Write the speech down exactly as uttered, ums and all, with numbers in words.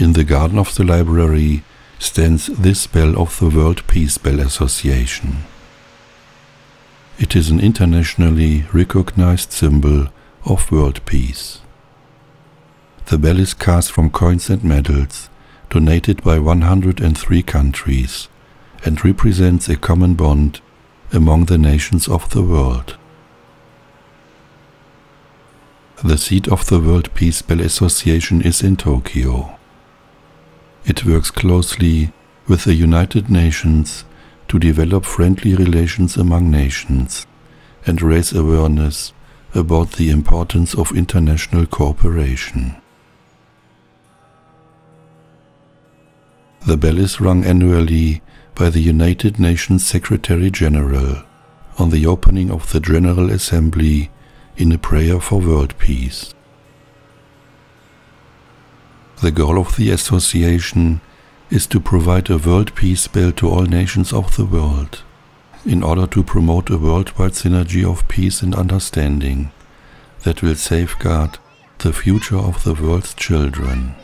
In the garden of the library stands this bell of the World Peace Bell Association. It is an internationally recognized symbol of world peace. The bell is cast from coins and medals donated by one hundred three countries and represents a common bond among the nations of the world. The seat of the World Peace Bell Association is in Tokyo. It works closely with the United Nations to develop friendly relations among nations and raise awareness about the importance of international cooperation. The bell is rung annually by the United Nations Secretary General on the opening of the General Assembly in a prayer for world peace. The goal of the association is to provide a world peace bell to all nations of the world, in order to promote a worldwide synergy of peace and understanding that will safeguard the future of the world's children.